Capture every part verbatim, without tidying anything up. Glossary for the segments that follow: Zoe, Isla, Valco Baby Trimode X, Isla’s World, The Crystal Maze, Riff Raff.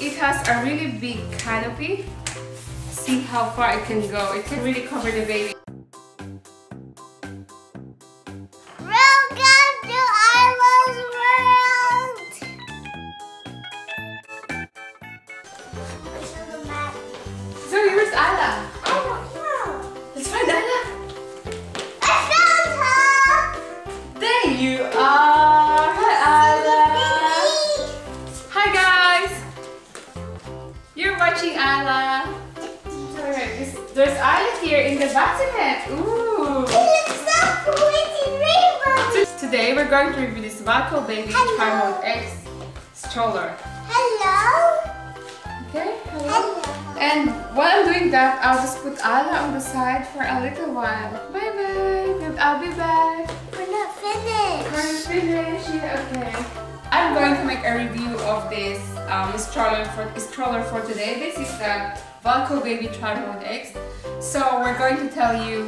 It has a really big canopy. See how far it can go. It can really cover the baby. Welcome to Isla's world! Zoe, where's Isla? I don't know. Let's find Isla. I found her! There you are! Hi, Isla! Hi, guys! You're watching Isla. There's Isla here in the bassinet. Ooh! It looks so pretty, rainbow. Today we're going to review this Valco Baby Trimode X stroller. Hello. Okay. Hello. Hello. And while I'm doing that, I'll just put Isla on the side for a little while. Bye bye. And I'll be back. We're not finished. We're finished. Yeah, okay. I'm going to make a review of this um, stroller, for, stroller for today. This is the Valco Baby Trimode X. So we're going to tell you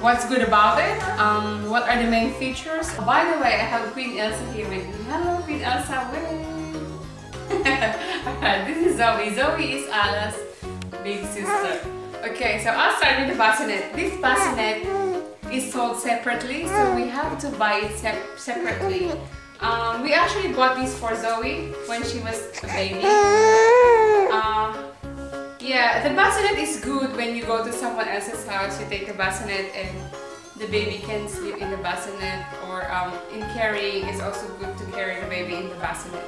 what's good about it, um, what are the main features. By the way, I have Queen Elsa here with me. Hello Queen Elsa, wave! This is Zoe. Zoe is Isla's big sister. Okay, so I'll start with the bassinet. This bassinet is sold separately, so we have to buy it se separately. Um, we actually bought these for Zoe when she was a baby. Uh, yeah, the bassinet is good when you go to someone else's house. You take the bassinet and the baby can sleep in the bassinet, or um, in carrying, it's also good to carry the baby in the bassinet.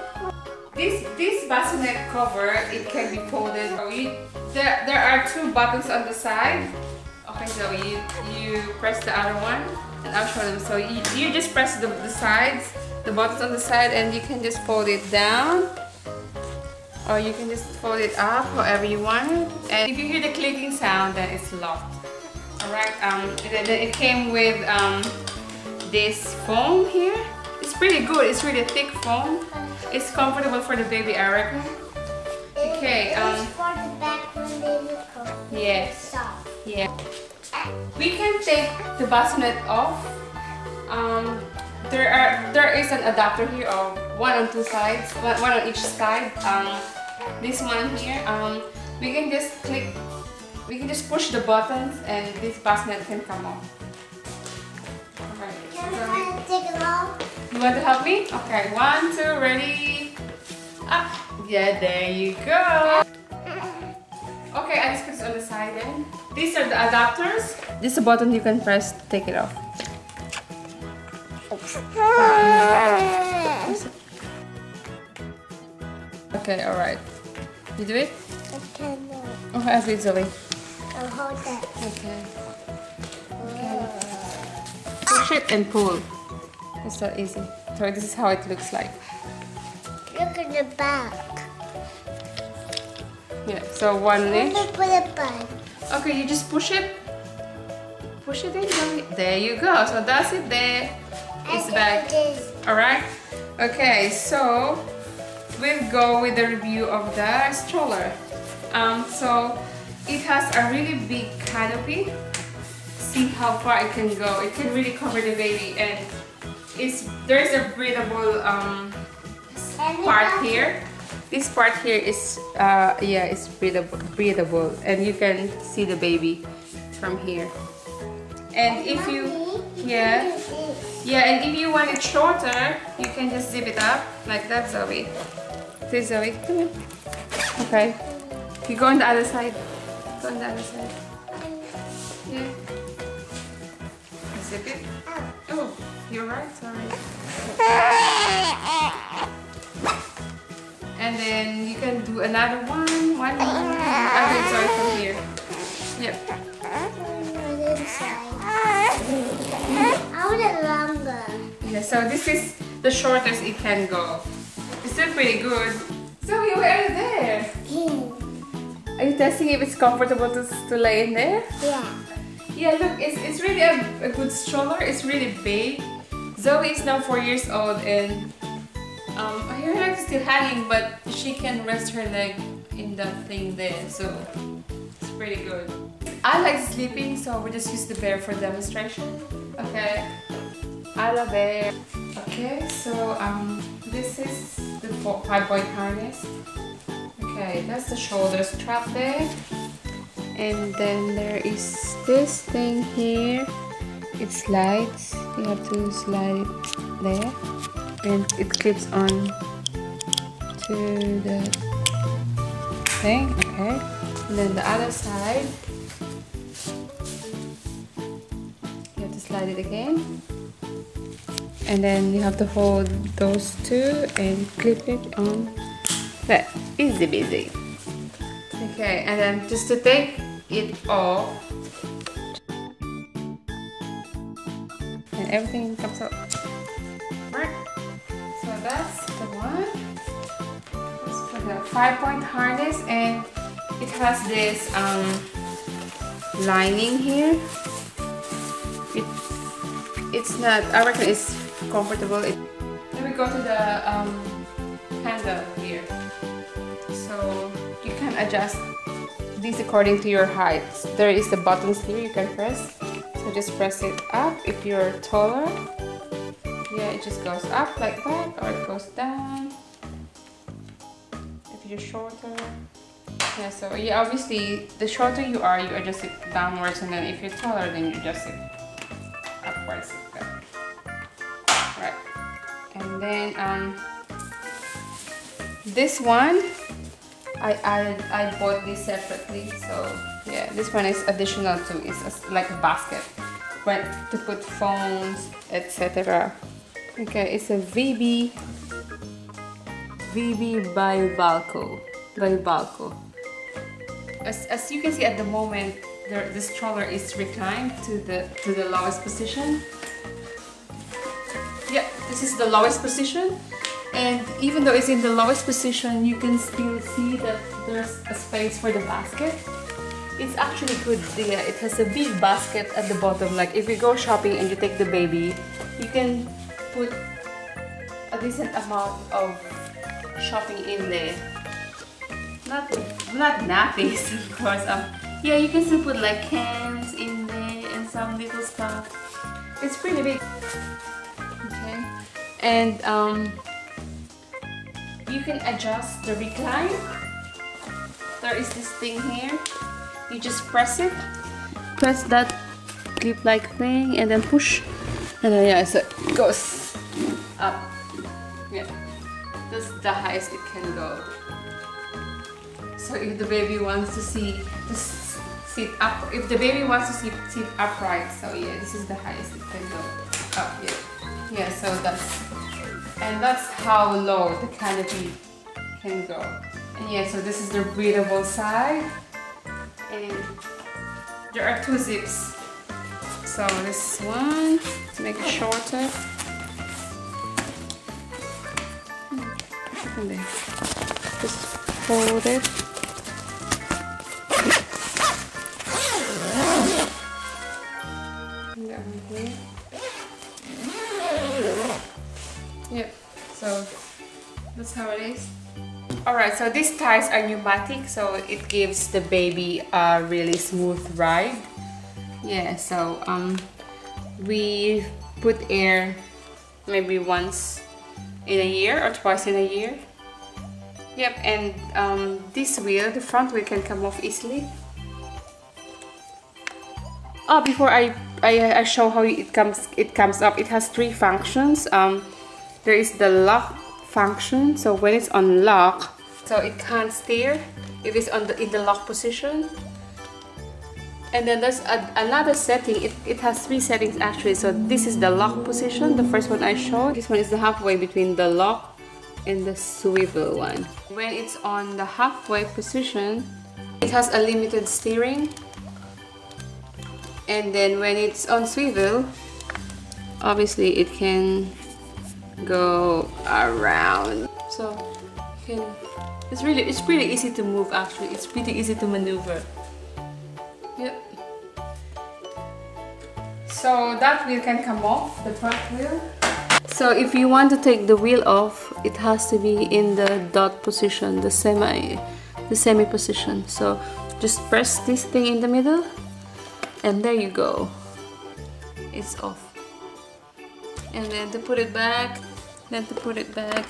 This, this bassinet cover, it can be folded. There, there are two buttons on the side. Okay, Zoe, you, you press the other one and I'll show them. So you, you just press the, the sides. The buttons on the side, and you can just fold it down, or you can just fold it up, however you want. And if you hear the clicking sound, then it's locked. All right. Um, and then it came with um, this foam here. It's pretty good. It's really thick foam. It's comfortable for the baby, I reckon. Okay. Um, it's for the back when they look cold. Yes. Yeah. We can take the bassinet off. Um, There are there is an adapter here, of one on two sides, one, one on each side. Um, this one here, um, we can just click, we can just push the buttons, and this bassinet can come off. Alright. Can I take it off? You want to help me? Okay, one, two, ready. Ah, yeah, there you go. Okay, I just put it on the side then. These are the adapters. This is a button you can press to take it off. Okay, alright. You do it? I cannot. Oh, I'll do it, Zoe. I'll hold that. Okay. Okay. Push it and pull. It's not easy. So this is how it looks like. Look at the back. Yeah, so one inch. Put it back. Okay, you just push it. Push it in, Zoe. There you go. So that's it there. It's back. Alright? Okay, so we'll go with the review of the stroller. Um, so it has a really big canopy. See how far it can go. It can really cover the baby, and it's there's a breathable um, part here. This part here is uh, yeah, it's breathable, breathable, and you can see the baby from here. And if you yeah. Yeah, and if you want it shorter, you can just zip it up like that, Zoe. This Zoe, come here. Okay, you go on the other side. Go on the other side. Yeah. Zip it. Oh, you're right. Sorry. And then you can do another one. One more. Okay, sorry, from here. Yep. I want it longer. Yeah, so this is the shortest it can go. It's still pretty good. Zoe, where is there? Are you testing if it's comfortable to, to lay in there? Yeah. Yeah, look, it's, it's really a, a good stroller. It's really big. Zoe is now four years old, and um, her leg is still hanging, but she can rest her leg in that thing there. So it's pretty good. I like sleeping, so we just use the bear for demonstration. Okay, I love it. Okay, so um, this is the five-point harness. Okay, that's the shoulder strap there. And then there is this thing here. It slides. You have to slide it there. And it clips on to the thing. Okay. And then the other side. You have to slide it again. And then you have to hold those two and clip it on. That easy, busy. Okay, and then just to take it off. And everything comes up. So that's the one. It's for the five-point harness, and it has this um, lining here. It, it's not, I reckon it's comfortable. It, then we go to the um, handle here. So you can adjust this according to your height. There is the buttons here you can press. So just press it up. If you're taller, yeah, it just goes up like that, or it goes down. If you're shorter, yeah. So yeah, obviously the shorter you are, you adjust it downwards, and then if you're taller, then you adjust it upwards like that. Right. And then um, this one. I, I, I bought this separately, so yeah, this one is additional too. It's a, like a basket when, to put phones, et cetera. Okay, it's a V B, V B by Valco, by Valco. As, as you can see at the moment, the, the stroller is reclined to the, to the lowest position. Yeah, this is the lowest position. And even though it's in the lowest position, you can still see that there's a space for the basket. It's actually good there. It has a big basket at the bottom. Like if you go shopping and you take the baby, you can put a decent amount of shopping in there. Not, not nappies, of course. Um, yeah, you can still put like cans in there and some little stuff. It's pretty big. Okay. And um. you can adjust the recline. There is this thing here. You just press it. Press that clip-like thing and then push. And then yeah, so it goes up. Yeah, that's the highest it can go. So if the baby wants to see, just sit up. If the baby wants to sit, sit upright, so yeah, this is the highest it can go up. Yeah, yeah. So that's. And that's how low the canopy can go. And yeah, so this is the breathable side. And there are two zips. So this one, to make it shorter. And then just fold it. And that one here. Yep, so that's how it is. Alright, so these tires are pneumatic, so it gives the baby a really smooth ride. Yeah, so um, we put air maybe once in a year or twice in a year. Yep, and um, this wheel, the front wheel, can come off easily. Oh, before I, I, I show how it comes, it comes up, it has three functions. Um, There is the lock function, so when it's on lock, so it can't steer if it's on the, in the lock position. And then there's a, another setting. It, it has three settings actually. So this is the lock position, the first one I showed. This one is the halfway between the lock and the swivel one. When it's on the halfway position, it has a limited steering. And then when it's on swivel, obviously it can go around, so you can, it's really it's pretty easy to move actually. It's pretty easy to maneuver. Yep, so that wheel can come off, the front wheel. So if you want to take the wheel off, it has to be in the dot position, the semi the semi position. So just press this thing in the middle and there you go, it's off. And then to put it back, then to put it back.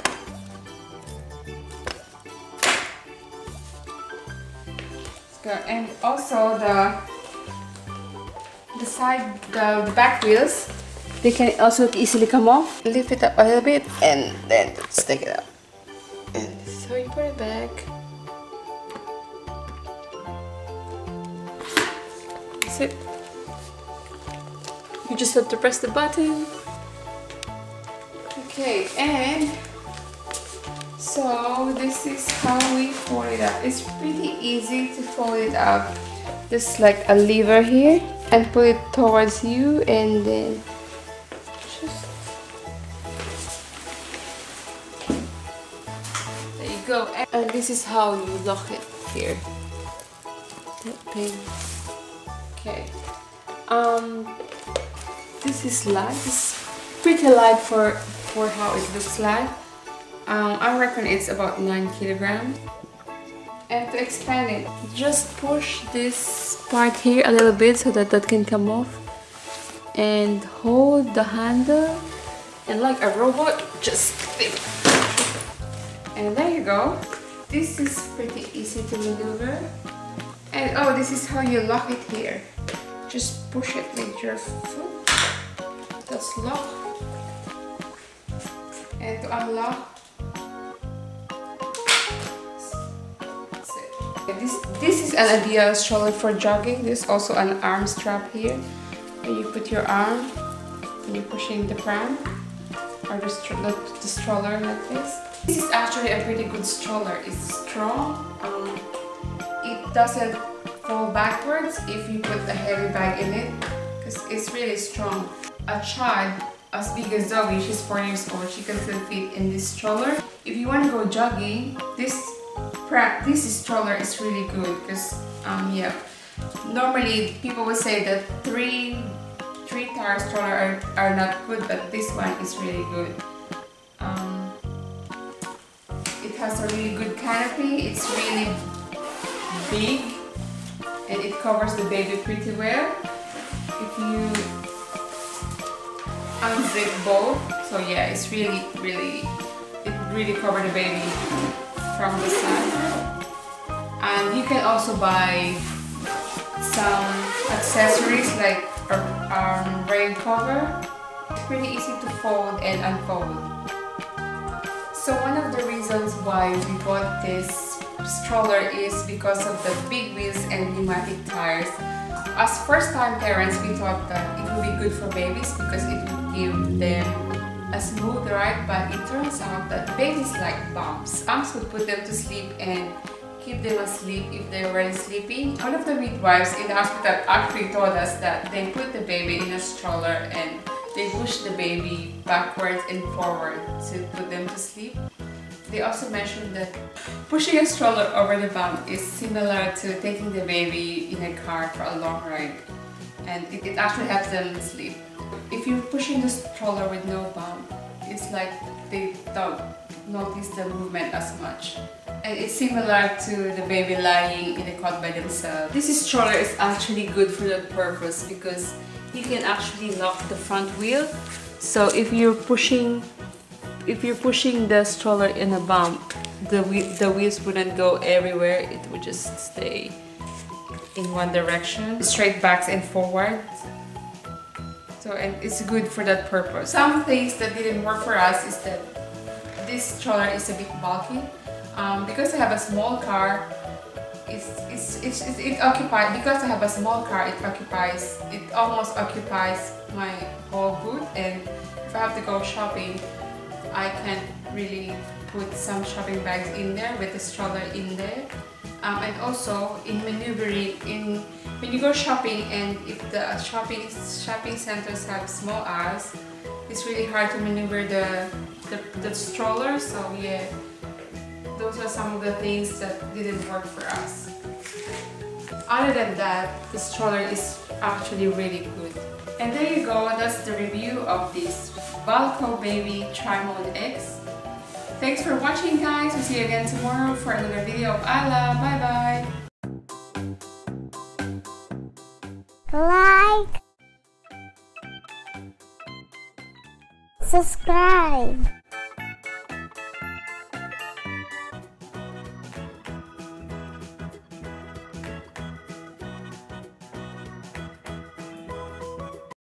better. And also the the side, the, the back wheels, they can also easily come off. Lift it up a little bit and then just take it out. And so you put it back. That's it. You just have to press the button. Okay, and so this is how we fold it up. It's pretty easy to fold it up. Just like a lever here and put it towards you, and then just there you go. And this is how you lock it here. That pin. Okay. Um. This is light. It's pretty light for for how it looks like. Um, I reckon it's about nine kilograms. And to expand it, just push this part here a little bit so that that can come off, and hold the handle, and like a robot, just flip. And there you go. This is pretty easy to maneuver. And oh, this is how you lock it here. Just push it with your foot. That's lock. And to unlock, This, this is an ideal stroller for jogging. There's also an arm strap here, where you put your arm and you're pushing the pram or the, stro the, the stroller like this. This is actually a pretty good stroller. It's strong. Um, it doesn't fall backwards if you put a heavy bag in it because it's really strong. A child as big as Zoe, she's four years old, she can still fit in this stroller. If you want to go jogging, this This stroller is really good because, um, yeah, normally people would say that three, three tire stroller are, are not good, but this one is really good. Um, it has a really good canopy. It's really big and it covers the baby pretty well. If you unzip both, so yeah, it's really, really, it really covers the baby from the side. And you can also buy some accessories like a um, rain cover. It's pretty easy to fold and unfold. So one of the reasons why we bought this stroller is because of the big wheels and pneumatic tires. As first time parents, we thought that it would be good for babies because it would give them a smooth ride, but it turns out that babies like bumps. Bumps would put them to sleep and keep them asleep if they were sleeping. One of the midwives in the hospital actually told us that they put the baby in a stroller and they pushed the baby backwards and forward to put them to sleep. They also mentioned that pushing a stroller over the bump is similar to taking the baby in a car for a long ride, and it actually helps them sleep. If you're pushing the stroller with no bump, it's like they don't notice the movement as much. And it's similar to the baby lying in a cot by themselves. This stroller is actually good for that purpose because you can actually lock the front wheel. So if you're pushing, if you're pushing the stroller in a bump, the, the wheels wouldn't go everywhere. It would just stay in one direction, straight backs and forwards. So, and it's good for that purpose. Some things that didn't work for us is that this stroller is a bit bulky. Um, because I have a small car, it's, it's, it's, it, it occupies, because I have a small car, it occupies, it almost occupies my whole boot. And if I have to go shopping, I can't really put some shopping bags in there with the stroller in there. Um, and also in maneuvering, in when you go shopping, and if the shopping shopping centers have small aisles, it's really hard to maneuver the, the, the stroller. So yeah, those are some of the things that didn't work for us. Other than that, the stroller is actually really good. And there you go, that's the review of this Valco Baby Trimode X. Thanks for watching, guys. We'll see you again tomorrow for another video of I Love. Bye-bye. Like, subscribe.